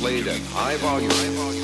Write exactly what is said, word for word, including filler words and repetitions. displayed at high volume.